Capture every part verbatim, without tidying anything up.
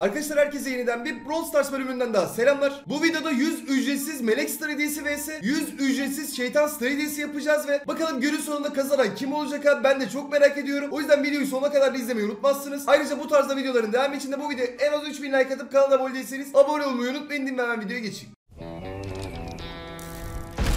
Arkadaşlar herkese yeniden bir Brawl Stars bölümünden daha selamlar. Bu videoda yüz ücretsiz Melek Starr hediyesi vs yüz ücretsiz Şeytan Starr hediyesi yapacağız ve bakalım günün sonunda kazanan kim olacak abi, ben de çok merak ediyorum. O yüzden videoyu sonuna kadar da izlemeyi unutmazsınız. Ayrıca bu tarzda videoların devamı için de bu videoya en az üç bin like atıp kanala abone değilseniz abone olmayı unutmayın diyeyim, hemen videoya geçeyim.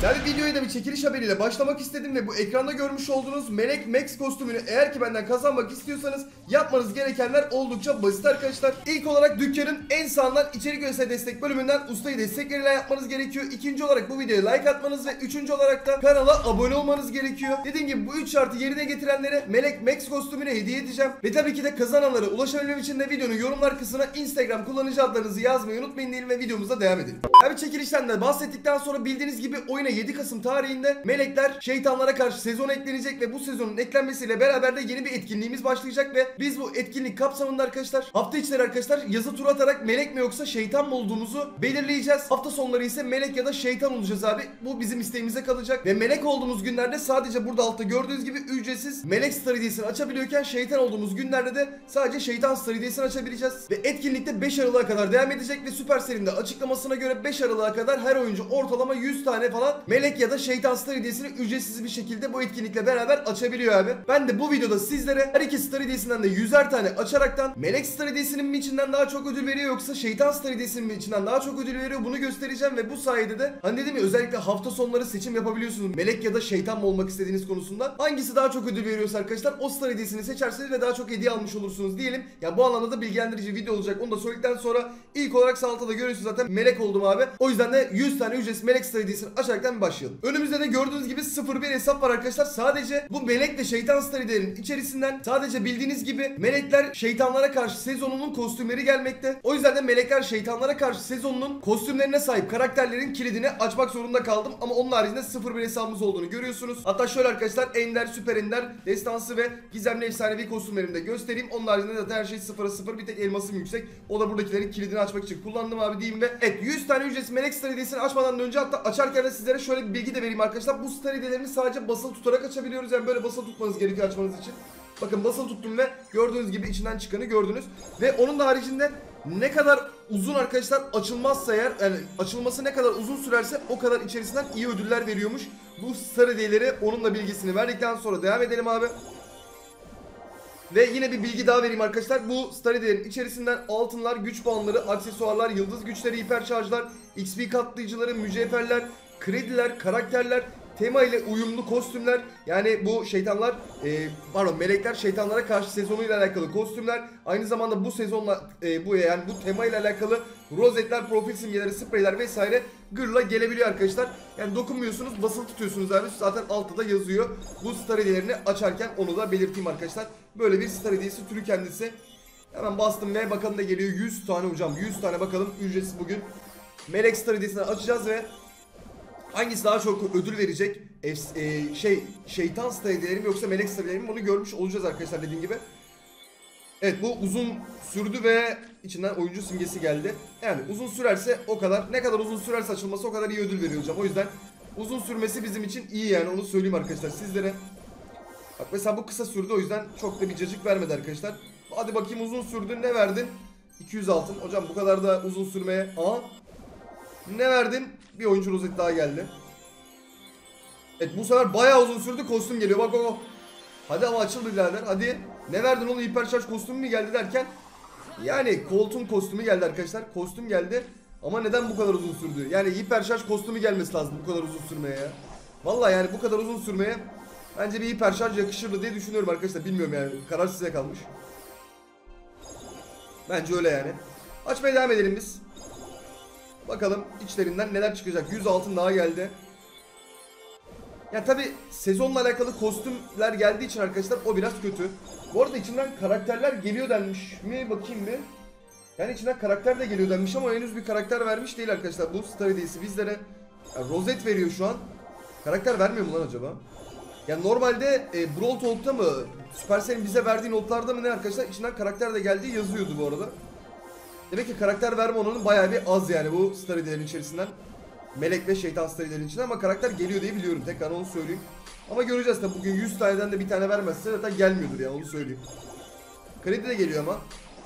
Yani videoya da bir çekiliş haberiyle başlamak istedim ve bu ekranda görmüş olduğunuz Melek Max kostümünü eğer ki benden kazanmak istiyorsanız yapmanız gerekenler oldukça basit arkadaşlar. İlk olarak dükkanın en sağından içerik üreticileri destek bölümünden ustayı destekleriyle yapmanız gerekiyor. İkinci olarak bu videoya like atmanız ve üçüncü olarak da kanala abone olmanız gerekiyor. Dediğim gibi bu üç şartı yerine getirenlere Melek Max kostümünü hediye edeceğim. Ve tabii ki de kazananlara ulaşabilmem için de videonun yorumlar kısmına Instagram kullanıcı adlarınızı yazmayı unutmayın diyelim ve videomuza devam edelim. Abi çekilişten de bahsettikten sonra bildiğiniz gibi oyuna yedi Kasım tarihinde melekler şeytanlara karşı sezon eklenecek ve bu sezonun eklenmesiyle beraber de yeni bir etkinliğimiz başlayacak ve biz bu etkinlik kapsamında arkadaşlar hafta içleri arkadaşlar yazı tur atarak melek mi yoksa şeytan mı olduğumuzu belirleyeceğiz. Hafta sonları ise melek ya da şeytan olacağız abi. Bu bizim isteğimize kalacak ve melek olduğumuz günlerde sadece burada altta gördüğünüz gibi ücretsiz Melek Starr hediyesini açabiliyorken şeytan olduğumuz günlerde de sadece Şeytan Starr hediyesini açabileceğiz. Ve etkinlikte beş Aralık'a kadar devam edecek ve Süpersel'in de açıklamasına göre beş Aralık'a kadar her oyuncu ortalama yüz tane falan Melek ya da Şeytan Starr hediyesini ücretsiz bir şekilde bu etkinlikle beraber açabiliyor abi. Ben de bu videoda sizlere her iki Starr hediyesinden de yüzer tane açaraktan Melek Starr hediyesinin mi içinden daha çok ödül veriyor yoksa Şeytan Starr hediyesinin mi içinden daha çok ödül veriyor bunu göstereceğim ve bu sayede de hani dedim ya özellikle hafta sonları seçim yapabiliyorsunuz. Melek ya da şeytan mı olmak istediğiniz konusunda hangisi daha çok ödül veriyorsa arkadaşlar o Starr hediyesini seçerseniz ve daha çok hediye almış olursunuz diyelim. Ya bu anlamda da bilgilendirici video olacak. Onu da söyledikten sonra ilk olarak sağ altta da görüyorsunuz zaten melek oldum abi. O yüzden de yüz tane ücretsiz Melek Starr hediyesini açaraktan başlayalım. Önümüzde de gördüğünüz gibi sıfır bir hesap var arkadaşlar. Sadece bu melek ve şeytan starlarının içerisinden sadece bildiğiniz gibi melekler şeytanlara karşı sezonunun kostümleri gelmekte. O yüzden de melekler şeytanlara karşı sezonunun kostümlerine sahip karakterlerin kilidini açmak zorunda kaldım. Ama onun haricinde sıfır bir hesabımız olduğunu görüyorsunuz. Hatta şöyle arkadaşlar ender, süper ender, destansı ve gizemli efsanevi kostümlerimi de göstereyim. Onun haricinde zaten her şey sıfıra sıfır. Bir tek elmasım yüksek. O da buradakilerin kilidini açmak için kullandım abi diyeyim ve evet yüz tane ücretsiz melek star hediyesini açmadan önce hatta açarken de sizlere şöyle bir bilgi de vereyim arkadaşlar. Bu star hediyelerini sadece basılı tutarak açabiliyoruz. Yani böyle basılı tutmanız gerekiyor açmanız için. Bakın basılı tuttum ve gördüğünüz gibi içinden çıkanı gördünüz. Ve onun da haricinde ne kadar uzun arkadaşlar açılmazsa eğer, yani açılması ne kadar uzun sürerse o kadar içerisinden iyi ödüller veriyormuş. Bu star hediyeleri onun da bilgisini verdikten sonra devam edelim abi. Ve yine bir bilgi daha vereyim arkadaşlar. Bu star hediyelerin içerisinden altınlar, güç puanları, aksesuarlar, yıldız güçleri, hiper şarjlar, X P katlayıcıları, mücevherler, krediler, karakterler, tema ile uyumlu kostümler, yani bu şeytanlar e, pardon melekler şeytanlara karşı sezonuyla alakalı kostümler, aynı zamanda bu sezonla e, bu yani bu tema ile alakalı rozetler, profil simgeleri, spreyler vesaire gırla gelebiliyor arkadaşlar. Yani dokunmuyorsunuz, basılı tutuyorsunuz abi. Zaten altta da yazıyor. Bu star hediyelerini açarken onu da belirteyim arkadaşlar. Böyle bir star hediyesi türü kendisi. Hemen bastım ve bakalım da geliyor. yüz tane hocam, yüz tane bakalım ücretsiz bugün. Melek Star hediyesini açacağız ve hangisi daha çok ödül verecek? Efs e şey şeytan Starr hediyelerim yoksa melek Starr hediyelerim, bunu görmüş olacağız arkadaşlar dediğim gibi. Evet bu uzun sürdü ve içinden oyuncu simgesi geldi. Yani uzun sürerse o kadar, ne kadar uzun sürerse açılması o kadar iyi ödül veriyor hocam. O yüzden uzun sürmesi bizim için iyi, yani onu söyleyeyim arkadaşlar sizlere. Bak mesela bu kısa sürdü, o yüzden çok da bir cacık vermedi arkadaşlar. Hadi bakayım uzun sürdü, ne verdin? iki yüz altın. Hocam bu kadar da uzun sürmeye. Aha. Ne verdin? Bir oyuncu rozet daha geldi. Evet bu sefer bayağı uzun sürdü, kostüm geliyor bak o. Oh. Hadi ama açıl birader hadi. Ne verdin oğlum, hiperşarj kostümü mü geldi derken. Yani koltuğun kostümü geldi arkadaşlar, kostüm geldi. Ama neden bu kadar uzun sürdü? Yani hiperşarj kostümü gelmesi lazım bu kadar uzun sürmeye ya. Vallahi yani bu kadar uzun sürmeye bence bir hiperşarj yakışırdı diye düşünüyorum arkadaşlar. Bilmiyorum yani, karar size kalmış. Bence öyle yani. Açmaya devam edelim biz. Bakalım içlerinden neler çıkacak. yüz altın daha geldi. Ya tabi sezonla alakalı kostümler geldiği için arkadaşlar o biraz kötü. Bu arada içinden karakterler geliyor denmiş mi? Bakayım bir. Yani içinden karakter de geliyor denmiş ama henüz bir karakter vermiş değil arkadaşlar. Bu star hediyesi bizlere yani rozet veriyor şu an. Karakter vermiyor mu lan acaba? Yani normalde e, Brawl Talk'ta mı? Süpersel'in bize verdiği notlarda mı ne arkadaşlar? İçinden karakter de geldiği yazıyordu bu arada. Demek ki karakter verme oranı bayağı bir az yani bu star hediyelerin içerisinden. Melek ve şeytan star hediyelerinin içinden ama karakter geliyor diye biliyorum. Tekrar onu söyleyeyim. Ama göreceğiz tabi bugün yüz taneden de bir tane vermezse zaten gelmiyordur yani, onu söyleyeyim. Kredi de geliyor ama.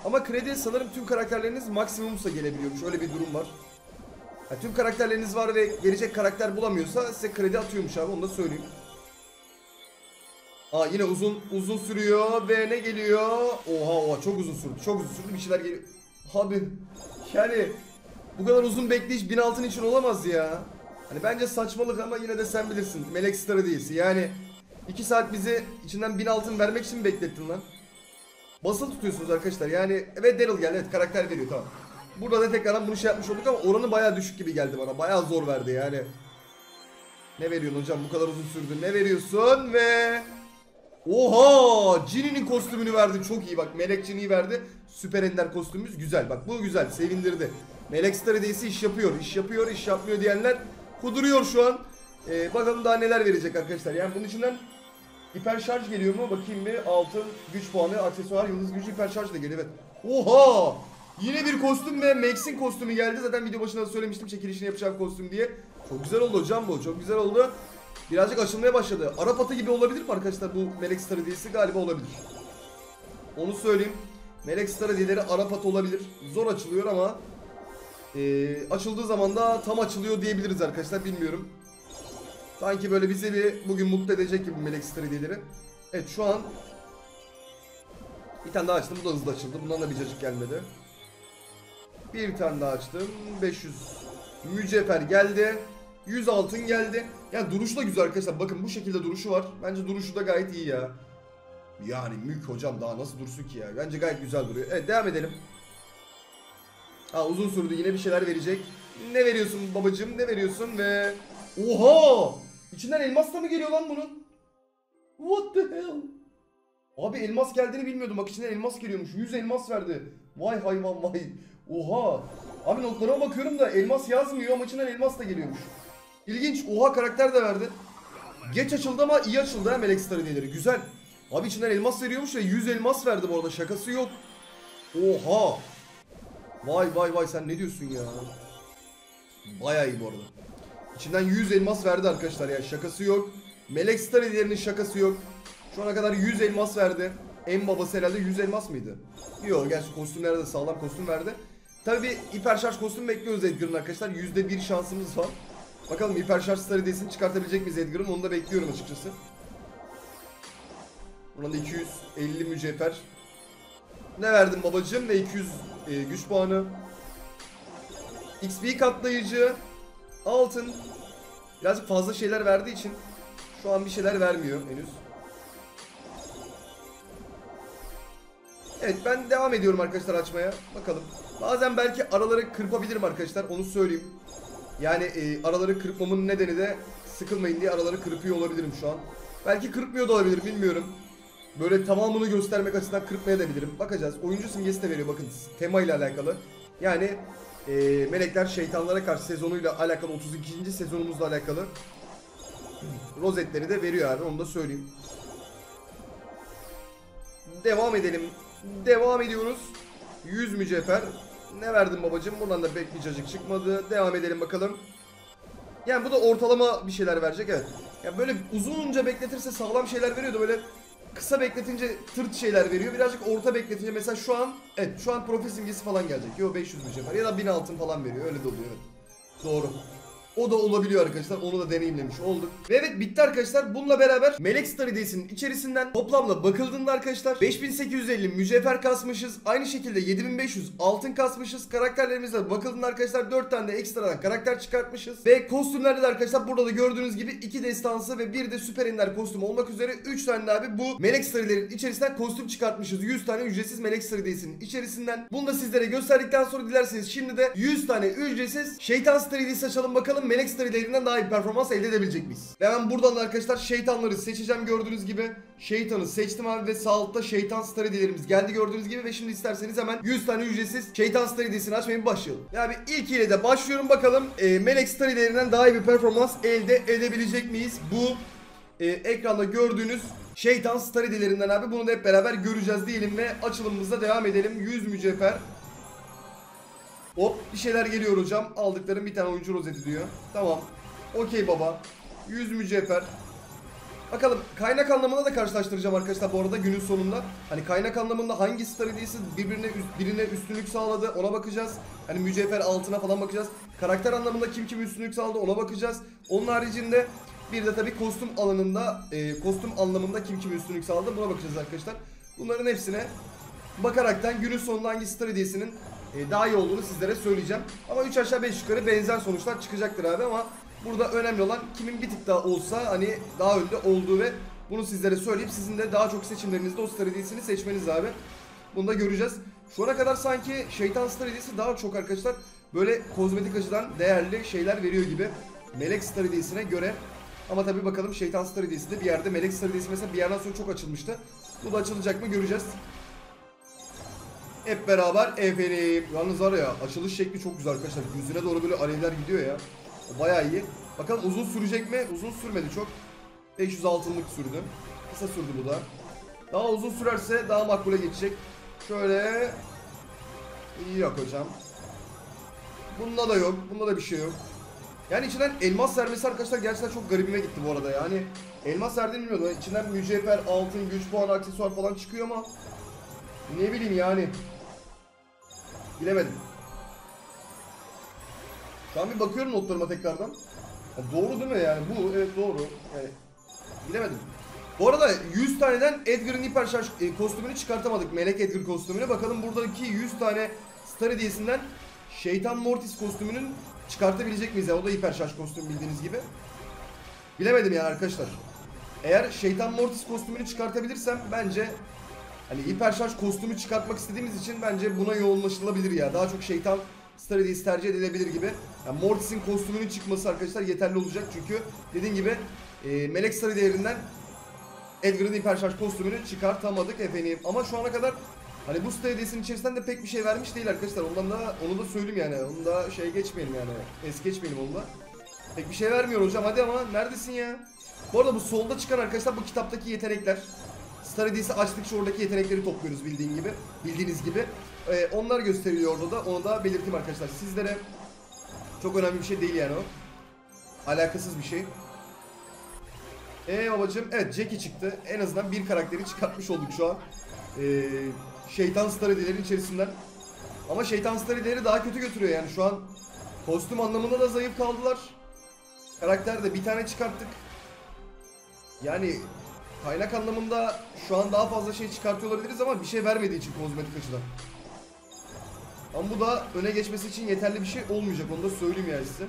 Ama kredi sanırım tüm karakterleriniz maksimumsa gelebiliyormuş. Öyle bir durum var. Yani tüm karakterleriniz var ve gelecek karakter bulamıyorsa size kredi atıyormuş abi, onu da söyleyeyim. Aa yine uzun uzun sürüyor ve ne geliyor? Oha oha çok uzun sürdü. Çok uzun sürdü, bir şeyler geliyor. Abi yani bu kadar uzun bekleyiş bin altın için olamaz ya. Hani bence saçmalık ama yine de sen bilirsin. Melek Star'ı değilsin. Yani iki saat bizi içinden bin altın vermek için mi beklettin lan? Basılı tutuyorsunuz arkadaşlar. Yani evet Daryl geldi. Evet karakter veriyor tamam. Burada da tekrardan bunu şey yapmış olduk ama oranı bayağı düşük gibi geldi bana. Bayağı zor verdi yani. Ne veriyorsun hocam? Bu kadar uzun sürdü. Ne veriyorsun ve... Oha! Cin'in kostümünü verdi. Çok iyi bak. Melek Cin'i verdi. Süper Ender kostümümüz güzel. Bak bu güzel. Sevindirdi. Melek Starr hediyesi iş yapıyor. İş yapıyor. İş yapmıyor diyenler kuduruyor şu an. Ee, bakalım daha neler verecek arkadaşlar. Yani bunun içinden hiper şarj geliyor mu? Bakayım bir. Altın, güç puanı, aksesuar, yıldız gücü, hiper şarj da geliyor. Evet. Oha! Yine bir kostüm ve Max'in kostümü geldi. Zaten video başında da söylemiştim çekilişini yapacağım kostüm diye. Çok güzel oldu hocam bu. Çok güzel oldu. Birazcık açılmaya başladı. Arap atı gibi olabilir mi arkadaşlar bu Melek Starr hediyesi? Galiba olabilir. Onu söyleyeyim. Melek Starr hediyeleri Arap atı olabilir. Zor açılıyor ama ee, açıldığı zaman da tam açılıyor diyebiliriz arkadaşlar. Bilmiyorum. Sanki böyle bizi bir bugün mutlu edecek gibi Melek Starr hediyeleri. Evet şu an bir tane daha açtım. Bu da hızlı açıldı. Bundan da bir cacık gelmedi. Bir tane daha açtım. beş yüz mücevher geldi. yüz altın geldi. Yani duruşu da güzel arkadaşlar. Bakın bu şekilde duruşu var. Bence duruşu da gayet iyi ya. Yani mük hocam daha nasıl dursun ki ya. Bence gayet güzel duruyor. Evet devam edelim. Aa uzun sürdü. Yine bir şeyler verecek. Ne veriyorsun babacığım? Ne veriyorsun ve... Oha! İçinden elmas da mı geliyor lan bunun? What the hell? Abi elmas geldiğini bilmiyordum. Bak içinden elmas geliyormuş. yüz elmas verdi. Vay hayvan vay. Oha. Abi notlarıma bakıyorum da elmas yazmıyor ama içinden elmas da geliyormuş. İlginç. Oha karakter de verdi. Geç açıldı ama iyi açıldı ha Melek Starr hediyeleri. Güzel. Abi içinden elmas veriyormuş ve yüz elmas verdi bu arada. Şakası yok. Oha. Vay vay vay sen ne diyorsun ya? Bayağı iyi bu arada. İçinden yüz elmas verdi arkadaşlar ya. Şakası yok. Melek Starr hediyelerinin şakası yok. Şu ana kadar yüz elmas verdi. En babası herhalde yüz elmas mıydı? Yok gerçi kostümlerde de sağlam kostüm verdi. Tabii bir hiper şarj kostüm bekliyoruz Edgar'ın arkadaşlar. yüzde bir şansımız var. Bakalım hiper şarj Starr hediyesini çıkartabilecek miyiz Edgar'ın? Onu da bekliyorum açıkçası. Buradan iki yüz elli mücevher. Ne verdim babacığım? Ve iki yüz e, güç puanı. X P katlayıcı. Altın. Birazcık fazla şeyler verdiği için şu an bir şeyler vermiyor henüz. Evet ben devam ediyorum arkadaşlar açmaya. Bakalım. Bazen belki araları kırpabilirim arkadaşlar. Onu söyleyeyim. Yani e, araları kırpmamın nedeni de sıkılmayın diye araları kırpıyor olabilirim şu an. Belki kırpmıyor da olabilir bilmiyorum. Böyle tamamını göstermek açısından kırpmaya da bilirim. Bakacağız. Oyuncu simgesi de veriyor bakın. Tema ile alakalı. Yani e, Melekler Şeytanlara Karşı sezonuyla alakalı. otuz ikinci sezonumuzla alakalı. Rozetleri de veriyor abi. Onu da söyleyeyim. Devam edelim. Devam ediyoruz. yüz mücevher. Ne verdin babacığım? Buradan da bekleyecek çıkmadı. Devam edelim bakalım. Yani bu da ortalama bir şeyler verecek evet. Yani böyle uzunca bekletirse sağlam şeyler veriyordu. Böyle kısa bekletince tırt şeyler veriyor. Birazcık orta bekletince mesela şu an evet şu an profil simgesi falan gelecek. Yo beş yüz mücevher ya da bin altın falan veriyor. Öyle de oluyor evet. Doğru. O da olabiliyor arkadaşlar. Onu da deneyimlemiş olduk. Ve evet bitti arkadaşlar. Bununla beraber Melek Starr hediyesinin içerisinden toplamda bakıldığında arkadaşlar beş bin sekiz yüz elli mücevher kasmışız. Aynı şekilde yedi bin beş yüz altın kasmışız. Karakterlerimizle bakıldığında arkadaşlar dört tane de ekstradan karakter çıkartmışız. Ve kostümlerde de arkadaşlar burada da gördüğünüz gibi iki destansı ve bir de süper ender kostüm olmak üzere üç tane de abi bu Melek Starr hediyelerinin içerisinden kostüm çıkartmışız. yüz tane ücretsiz Melek Starr hediyesinin içerisinden. Bunu da sizlere gösterdikten sonra dilerseniz şimdi de yüz tane ücretsiz Şeytan Starr hediyesi açalım bakalım. Melek Starr hediyelerinden daha iyi performans elde edebilecek miyiz? Ve ben buradan arkadaşlar şeytanları seçeceğim gördüğünüz gibi. Şeytanı seçtim abi ve sağ altta Şeytan Starr hediyelerimiz geldi gördüğünüz gibi. Ve şimdi isterseniz hemen yüz tane ücretsiz Şeytan Starr hediyesini açmaya bir başlayalım. Yani ilk ile de başlıyorum bakalım. E, Melek Starr hediyelerinden daha iyi bir performans elde edebilecek miyiz? Bu e, ekranda gördüğünüz Şeytan Starr hediyelerinden abi. Bunu da hep beraber göreceğiz diyelim ve açılımımıza devam edelim. yüz mücevher. Hop bir şeyler geliyor hocam. Aldıklarım bir tane oyuncu rozeti diyor. Tamam. Okey baba. yüz mücevher. Bakalım kaynak anlamında da karşılaştıracağım arkadaşlar bu arada günün sonunda. Hani kaynak anlamında hangi star hediyesi birbirine birine üstünlük sağladı ona bakacağız. Hani mücevher altına falan bakacağız. Karakter anlamında kim kim üstünlük sağladı ona bakacağız. Onun haricinde bir de tabii kostüm alanında e, kostüm anlamında kim kim üstünlük sağladı buna bakacağız arkadaşlar. Bunların hepsine bakaraktan günün sonunda hangi star hediyesinin e, daha iyi olduğunu sizlere söyleyeceğim. Ama üç aşağı beş yukarı benzer sonuçlar çıkacaktır abi ama burada önemli olan kimin bir tık daha olsa hani daha önde olduğu ve bunu sizlere söyleyip sizin de daha çok seçimlerinizde o star hediyesini seçmeniz abi. Bunu da göreceğiz. Şu ana kadar sanki Şeytan Star hediyesi daha çok arkadaşlar böyle kozmetik açıdan değerli şeyler veriyor gibi Melek Star hediyesine göre. Ama tabi bakalım Şeytan Star hediyesi de bir yerde, Melek Star hediyesi mesela bir yerden sonra çok açılmıştı. Bu da açılacak mı göreceğiz. Hep beraber efendim. Yalnız var ya açılış şekli çok güzel arkadaşlar. Yüzüne doğru böyle alevler gidiyor ya. O bayağı iyi. Bakalım uzun sürecek mi? Uzun sürmedi çok. beş yüz altınlık sürdü. Kısa sürdü bu da. Daha uzun sürerse daha makbule geçecek. Şöyle. Yok hocam. Bunda da yok. Bunda da bir şey yok. Yani içinden elmas sermesi arkadaşlar gerçekten çok garibime gitti bu arada yani. Elmas serdiğini bilmiyordum. Yani içinden mücevher, altın, güç puanı, aksesuar falan çıkıyor ama ne bileyim yani. Bilemedim. Şu an bir bakıyorum notlarıma tekrardan. Ya doğru değil mi yani bu? Evet doğru. Yani bilemedim. Bu arada yüz taneden Edgar'ın hiper şarj kostümünü çıkartamadık. Melek Edgar kostümünü. Bakalım buradaki yüz tane star hediyesinden Şeytan Mortis kostümünün çıkartabilecek miyiz ya? O da hiper şarj kostümü bildiğiniz gibi. Bilemedim yani arkadaşlar. Eğer Şeytan Mortis kostümünü çıkartabilirsem bence hani hiper şarj kostümü çıkartmak istediğimiz için bence buna yoğunlaşılabilir ya. Daha çok Şeytan Star hediyesi tercih edilebilir gibi. Yani Mortis'in kostümünün çıkması arkadaşlar yeterli olacak çünkü dediğim gibi e, Melek Star'ı değerinden Edgar'ın hiperşarj kostümünü çıkartamadık efendim. Ama şu ana kadar hani bu Star hediyesinin içerisinden de pek bir şey vermiş değil arkadaşlar. Ondan da onu da söyleyeyim yani. Onu da şey geçmeyelim yani. Es geçmeyelim onu da. Pek bir şey vermiyor hocam hadi ama neredesin ya? Bu arada bu solda çıkan arkadaşlar bu kitaptaki yetenekler. Star hediyesi açtıkça oradaki yetenekleri topluyoruz bildiğin gibi. Bildiğiniz gibi. Ee, onlar gösteriliyor orada da. Onu da belirteyim arkadaşlar sizlere. Çok önemli bir şey değil yani o. Alakasız bir şey. Eee babacığım. Evet Jackie çıktı. En azından bir karakteri çıkartmış olduk şu an. Ee, Şeytan Star hediyelerinin içerisinden. Ama Şeytan Star hediyeleri daha kötü götürüyor yani şu an. Kostüm anlamında da zayıf kaldılar. Karakterde bir tane çıkarttık. Yani kaynak anlamında şu an daha fazla şey çıkartıyor olabiliriz ama bir şey vermediği için kozmetik açıdan. Ama bu da öne geçmesi için yeterli bir şey olmayacak. Onu da söyleyeyim yani size.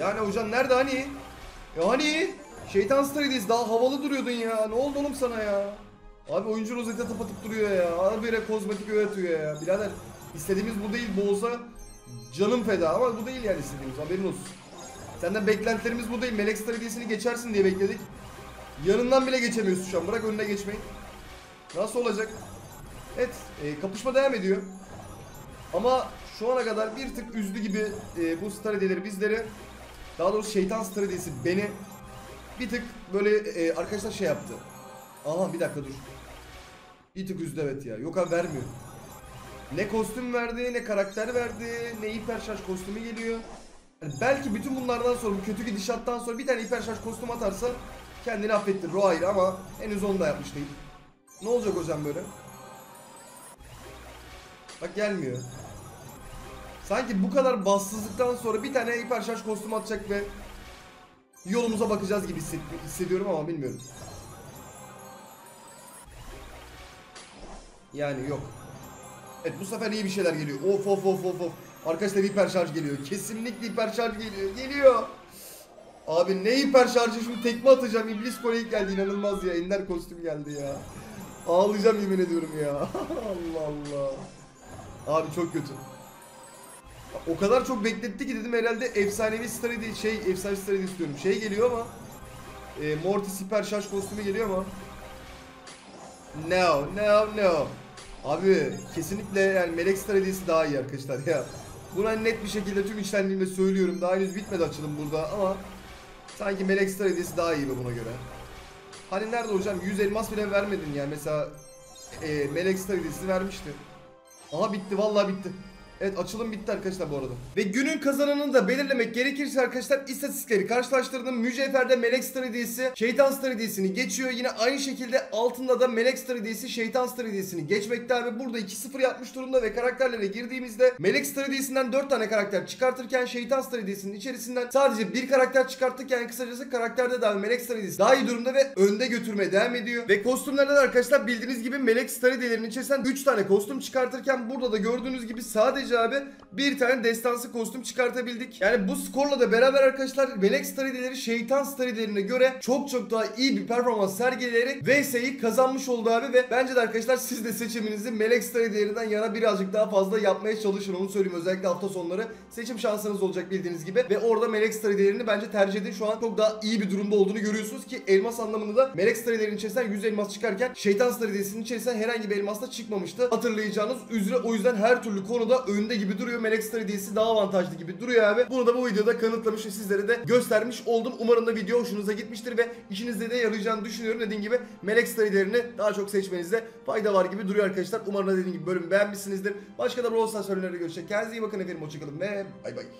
Yani hocam nerede hani? E hani? Şeytan Star'dayız. Daha havalı duruyordun ya. Ne oldu oğlum sana ya? Abi oyuncu rozete tapatıp duruyor ya. Harbire kozmetik öğretiyor ya. Birader istediğimiz bu değil. Bu olsa canım feda. Ama bu değil yani istediğimiz. Haberin olsun. Senden beklentilerimiz bu değil. Melek Star hediyesini geçersin diye bekledik. Yanından bile geçemiyorsun şu an. Bırak önüne geçmeyin. Nasıl olacak? Evet, e, kapışma devam ediyor. Ama şu ana kadar bir tık üzdü gibi e, bu star hediyeleri bizleri. Daha doğrusu Şeytan Star hediyesi beni bir tık böyle e, arkadaşlar şey yaptı. Aha bir dakika dur. Bir tık üzdü evet ya. Yok abi vermiyor. Ne kostüm verdi, ne karakter verdi, ne hiper şarj kostümü geliyor. Yani belki bütün bunlardan sonra, bu kötü gidişattan sonra bir tane hiper şarj kostüm atarsa kendini affettir. O ayrı ama henüz onu da yapmış değil. Ne olacak hocam böyle? Bak gelmiyor. Sanki bu kadar bassızlıktan sonra bir tane hiper şarj kostüm atacak ve yolumuza bakacağız gibi hissediyorum ama bilmiyorum. Yani yok. Evet bu sefer iyi bir şeyler geliyor. Of of of of of. Arkadaşlar hiper şarj geliyor. Kesinlikle hiper şarj geliyor. Geliyor. Abi ne hiper şarjı şimdi tekme atacağım. İblis kolik geldi inanılmaz ya. Ender kostüm geldi ya. Ağlayacağım yemin ediyorum ya. Allah Allah. Abi çok kötü. O kadar çok bekletti ki dedim herhalde efsanevi star hediye şey efsane star hediye istiyorum. Şey geliyor ama e, Mortis hiper şarj kostümü geliyor ama no no no. Abi kesinlikle yani Melek Star hediyesi daha iyi arkadaşlar ya. Buna net bir şekilde tüm içtenliğimle söylüyorum. Daha henüz bitmedi açılım burada ama sanki Melek Star hediyesi daha iyi buna göre. Hani nerede hocam yüz elmas bile vermedin yani mesela e, Melek Star hediyesi vermişti. Aha bitti vallahi bitti. Evet, açılım bitti arkadaşlar bu arada. Ve günün kazananını da belirlemek gerekirse arkadaşlar istatistikleri karşılaştırdım. Mücevherde Melek Starr hediyesi Şeytan Starr hediyesini geçiyor. Yine aynı şekilde altında da Melek Starr hediyesi Şeytan Starr hediyesini geçmekte abi. Burada iki sıfır yapmış durumda ve karakterlere girdiğimizde Melek Starr hediyesinden dört tane karakter çıkartırken Şeytan Starr hediyesinin içerisinden sadece bir karakter çıkarttık. Yani kısacası karakterde daha Melek Starr hediyesi daha iyi durumda ve önde götürmeye devam ediyor. Ve kostümlerde de arkadaşlar bildiğiniz gibi Melek Starr hediyelerinin içerisinden üç tane kostüm çıkartırken burada da gördüğünüz gibi sadece abi bir tane destansı kostüm çıkartabildik. Yani bu skorla da beraber arkadaşlar Melek Starr hediyeleri Şeytan Starr hediyelerine göre çok çok daha iyi bir performans sergileyerek V S'yi kazanmış oldu abi ve bence de arkadaşlar siz de seçiminizi Melek Starr hediyelerinden yana birazcık daha fazla yapmaya çalışın, onu söyleyeyim. Özellikle hafta sonları seçim şansınız olacak bildiğiniz gibi ve orada Melek Starr hediyelerini bence tercih edin. Şu an çok daha iyi bir durumda olduğunu görüyorsunuz ki elmas anlamında da Melek Starr hediyelerinin içerisinden yüz elmas çıkarken Şeytan Starr hediyesinin içerisinden herhangi bir elmas da çıkmamıştı. Hatırlayacağınız üzere o yüzden her türlü konuda önde gibi duruyor. Melek Starr hediyesi daha avantajlı gibi duruyor abi. Bunu da bu videoda kanıtlamış ve sizlere de göstermiş oldum. Umarım da video hoşunuza gitmiştir ve işinizde de yarayacağını düşünüyorum. Dediğim gibi Melek Starr hediyelerini daha çok seçmenizde fayda var gibi duruyor arkadaşlar. Umarım da dediğim gibi bölümü beğenmişsinizdir. Başka da Brawl Stars bölümlerinde görüşecek. Kendinize iyi bakın efendim. Hoşçakalın ve bay bay.